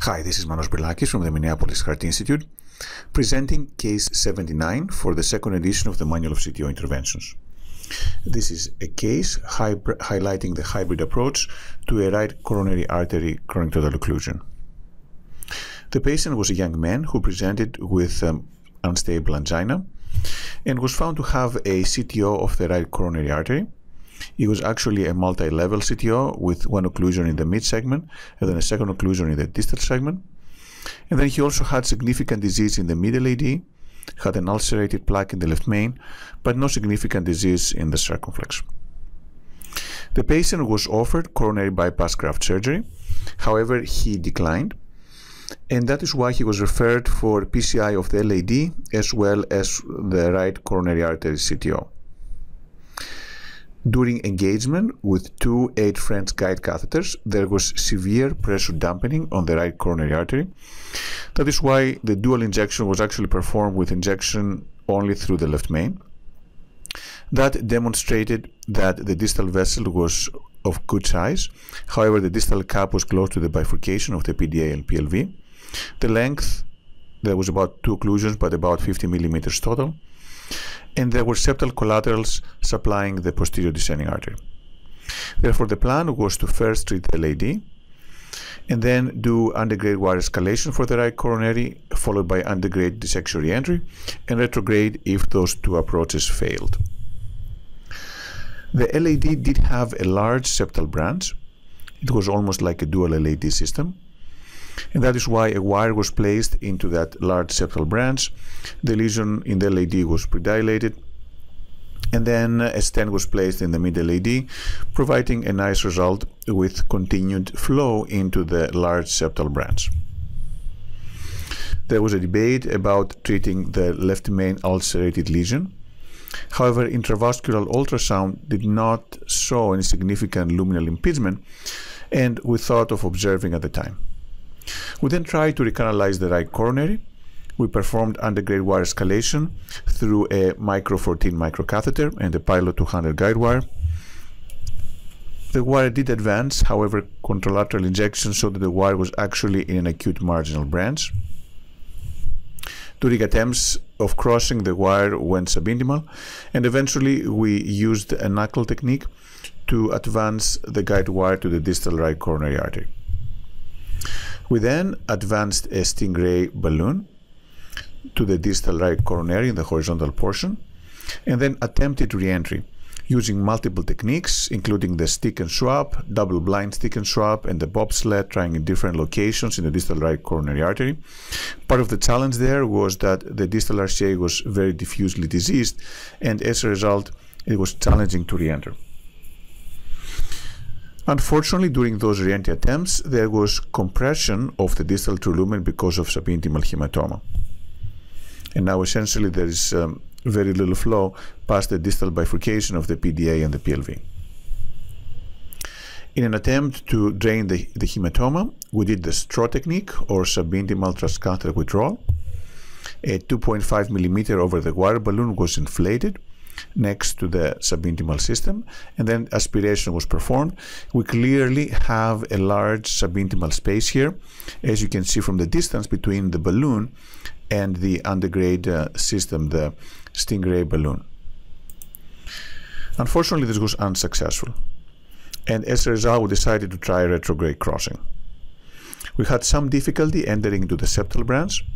Hi, this is Manos Brilakis from the Minneapolis Heart Institute, presenting case 79 for the second edition of the Manual of CTO Interventions. This is a case highlighting the hybrid approach to a right coronary artery chronic total occlusion. The patient was a young man who presented with unstable angina and was found to have a CTO of the right coronary artery. It was actually a multi-level CTO with one occlusion in the mid segment and then a second occlusion in the distal segment. And then he also had significant disease in the middle AD, had an ulcerated plaque in the left main, but no significant disease in the circumflex. The patient was offered coronary bypass graft surgery. However, he declined, and that is why he was referred for PCI of the LAD as well as the right coronary artery CTO. During engagement with two 8 French guide catheters, there was severe pressure dampening on the right coronary artery. That is why the dual injection was actually performed with injection only through the left main. That demonstrated that the distal vessel was of good size. However, the distal cap was close to the bifurcation of the PDA and PLV. The length, there was about 2 occlusions, but about 50 millimeters total. And there were septal collaterals supplying the posterior descending artery. Therefore, the plan was to first treat the LAD and then do undergrade wire escalation for the right coronary, followed by undergrade dissection reentry and retrograde if those two approaches failed. The LAD did have a large septal branch. It was almost like a dual LAD system. And that is why a wire was placed into that large septal branch. The lesion in the LAD was predilated, and then a stent was placed in the middle LAD, providing a nice result with continued flow into the large septal branch. There was a debate about treating the left main ulcerated lesion. However, intravascular ultrasound did not show any significant luminal impingement, and we thought of observing at the time. We then tried to recanalize the right coronary. We performed undergrade wire escalation through a Micro 14 microcatheter and a Pilot 200 guide wire. The wire did advance, however, contralateral injection showed that the wire was actually in an acute marginal branch. During attempts of crossing, the wire went subintimal, and eventually we used a knuckle technique to advance the guide wire to the distal right coronary artery. We then advanced a Stingray balloon to the distal right coronary in the horizontal portion, and then attempted re-entry using multiple techniques, including the stick and swap, double-blind stick and swap, and the bobsled, trying in different locations in the distal right coronary artery. Part of the challenge there was that the distal RCA was very diffusely diseased, and as a result, it was challenging to re-enter. Unfortunately, during those re-entry attempts, there was compression of the distal true lumen because of subintimal hematoma. And now essentially there is very little flow past the distal bifurcation of the PDA and the PLV. In an attempt to drain the hematoma, we did the STRAW technique, or subintimal transcatheter withdrawal. A 2.5 millimeter over the wire balloon was inflated next to the subintimal system, and then aspiration was performed. We clearly have a large subintimal space here, as you can see from the distance between the balloon and the undergrade system, the Stingray balloon. Unfortunately, this was unsuccessful, and as a result, we decided to try retrograde crossing. We had some difficulty entering into the septal branch.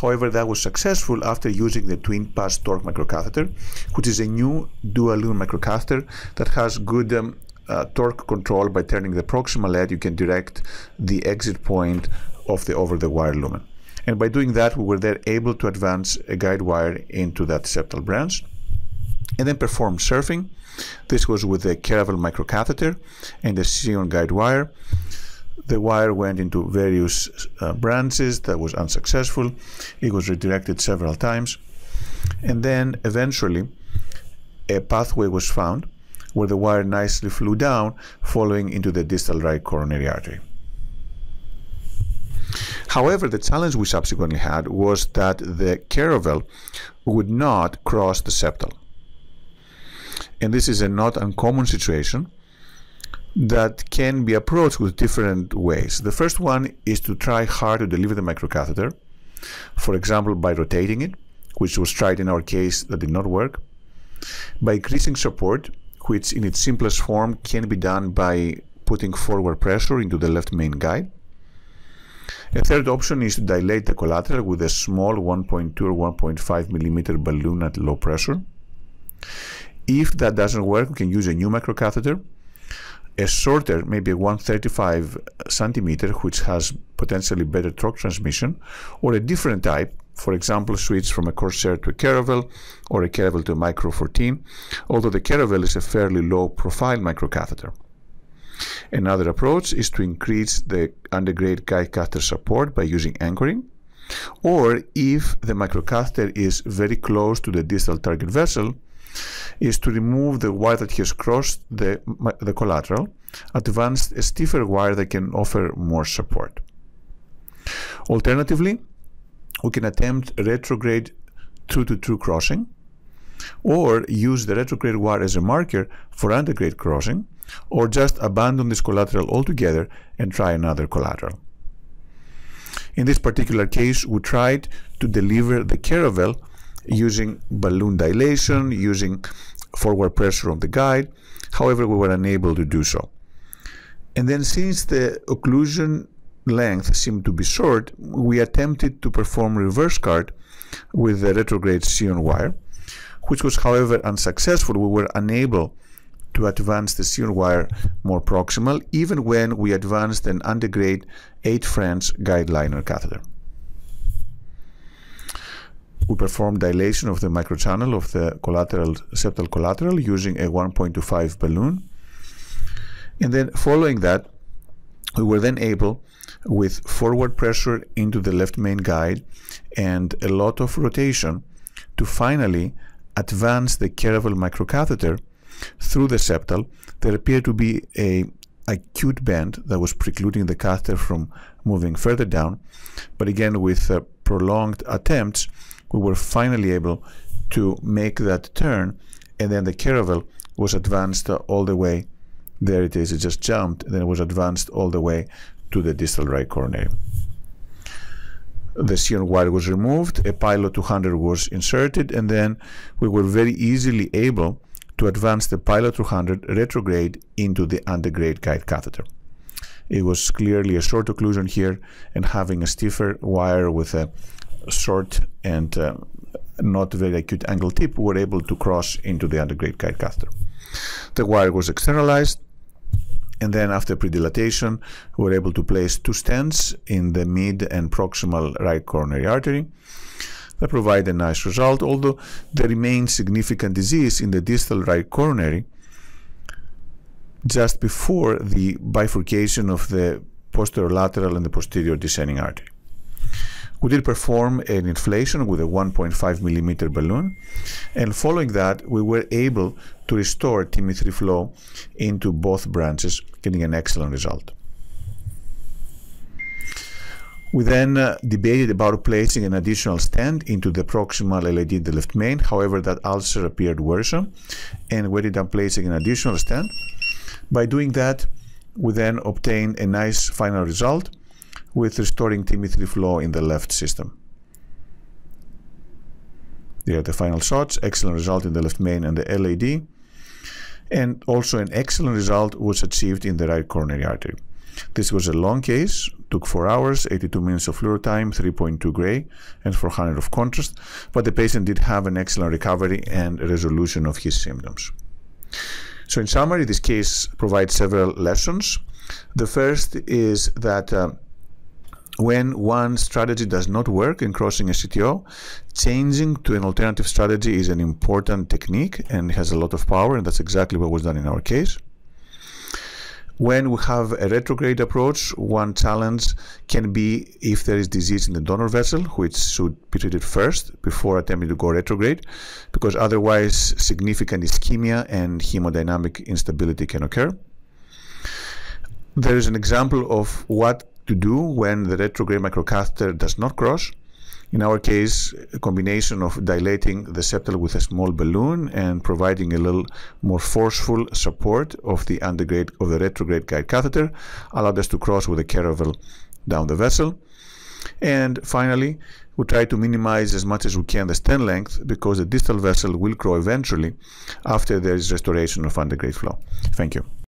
However, that was successful after using the Twin Pass Torque microcatheter, which is a new dual-lumen microcatheter that has good torque control. By turning the proximal head, you can direct the exit point of the over-the-wire lumen. And by doing that, we were there able to advance a guide wire into that septal branch and then perform surfing. This was with the Caravel microcatheter and the Sion guide wire. The wire went into various branches. That was unsuccessful. It was redirected several times. And then eventually a pathway was found where the wire nicely flew down, following into the distal right coronary artery. However, the challenge we subsequently had was that the Caravel would not cross the septal. And this is a not uncommon situation. that can be approached with different ways. The first one is to try hard to deliver the microcatheter, for example, by rotating it, which was tried in our case that did not work, by increasing support, which in its simplest form can be done by putting forward pressure into the left main guide. A third option is to dilate the collateral with a small 1.2 or 1.5 millimeter balloon at low pressure. If that doesn't work, we can use a new microcatheter, a shorter, maybe 135 centimeter, which has potentially better torque transmission, or a different type, for example, switch from a Corsair to a Caravel, or a Caravel to a Micro 14, although the Caravel is a fairly low-profile microcatheter. Another approach is to increase the undergrade guide catheter support by using anchoring, or if the microcatheter is very close to the distal target vessel, is to remove the wire that has crossed the collateral, advance a stiffer wire that can offer more support. Alternatively, we can attempt retrograde true-to-true crossing, or use the retrograde wire as a marker for undergrade crossing, or just abandon this collateral altogether and try another collateral. In this particular case, we tried to deliver the Caravel using balloon dilation, using forward pressure on the guide. However, we were unable to do so. And then, since the occlusion length seemed to be short, we attempted to perform reverse CART with the retrograde Sion wire, which was, however, unsuccessful. We were unable to advance the Sion wire more proximal, even when we advanced an undergrade 8 French guide liner catheter. We performed dilation of the microchannel of the collateral, septal collateral, using a 1.25 balloon. And then, following that, we were then able, with forward pressure into the left main guide and a lot of rotation, to finally advance the Caravel microcatheter through the septal. There appeared to be an acute bend that was precluding the catheter from moving further down, but again, with prolonged attempts, we were finally able to make that turn, and then the Caravel was advanced all the way. There it is, it just jumped, and then it was advanced all the way to the distal right coronary. The Sion wire was removed, a Pilot 200 was inserted, and then we were very easily able to advance the Pilot 200 retrograde into the undergrade guide catheter. It was clearly a short occlusion here, and having a stiffer wire with a short and not very acute angle tip, we were able to cross into the undergrade guide catheter. The wire was externalized, and then after predilatation, we were able to place two stents in the mid and proximal right coronary artery that provide a nice result, although there remains significant disease in the distal right coronary just before the bifurcation of the posterolateral and the posterior descending artery. We did perform an inflation with a 1.5 millimeter balloon, and following that, we were able to restore TIMI flow into both branches, getting an excellent result. We then debated about placing an additional stent into the proximal LAD in the left main. However, that ulcer appeared worrisome, and we ended up placing an additional stent. By doing that, we then obtained a nice final result with restoring TIMI flow in the left system. There are the final shots, excellent result in the left main and the LAD, and also an excellent result was achieved in the right coronary artery. This was a long case, took 4 hours, 82 minutes of fluoro time, 3.2 gray, and 400 of contrast, but the patient did have an excellent recovery and resolution of his symptoms. So in summary, this case provides several lessons. The first is that when one strategy does not work in crossing a CTO, changing to an alternative strategy is an important technique and has a lot of power, and that's exactly what was done in our case. When we have a retrograde approach, one challenge can be if there is disease in the donor vessel, which should be treated first before attempting to go retrograde, because otherwise significant ischemia and hemodynamic instability can occur. There is an example of what to do when the retrograde microcatheter does not cross, In our case, a combination of dilating the septal with a small balloon and providing a little more forceful support of the undergrade of the retrograde guide catheter allowed us to cross with a Caravel down the vessel. And finally, we try to minimize as much as we can the stent length, because the distal vessel will grow eventually after there is restoration of undergrade flow. Thank you.